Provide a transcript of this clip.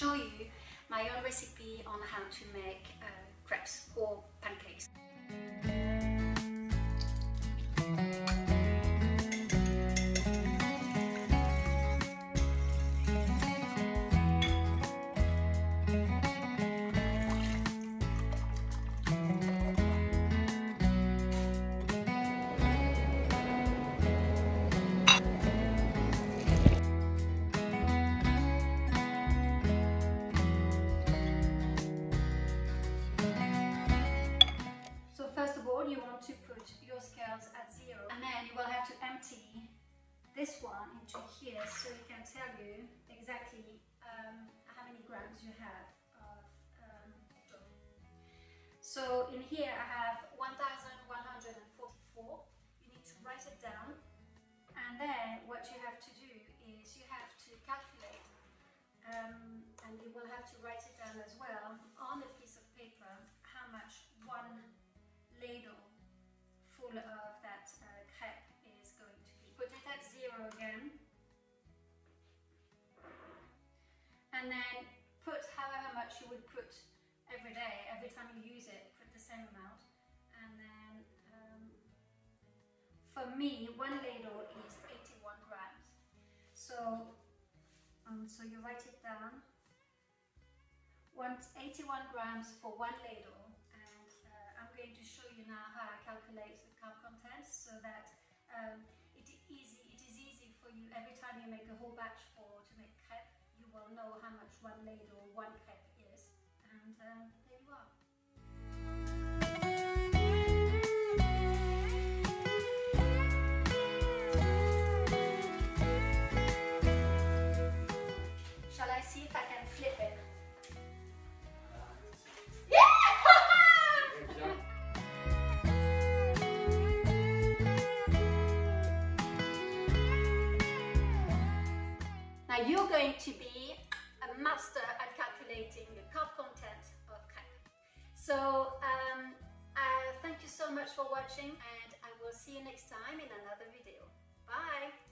show you my own recipe on how to make crepes or pancakes. To put your scales at 0, and then you will have to empty this one into here so it can tell you exactly how many grams you have of dough. So in here I have 1144, you need to write it down, and then what you have to do is you have to calculate and you will have to write it down as well on a piece of paper how much one ladle full of that crepe is going to be. Put it at 0 again, and then put however much you would put every day, every time you use it, put the same amount. And then for me, one ladle is 81 grams. So you write it down. 81 grams for one ladle. I'm going to show you now how I calculate the carb content so that it is easy for you every time you make a whole batch to make crepe. You will know how much one ladle, one crepe is, and there you are. Shall I see if I can flip it? You're going to be a master at calculating the carb content of crepe. So thank you so much for watching, and I will see you next time in another video. Bye!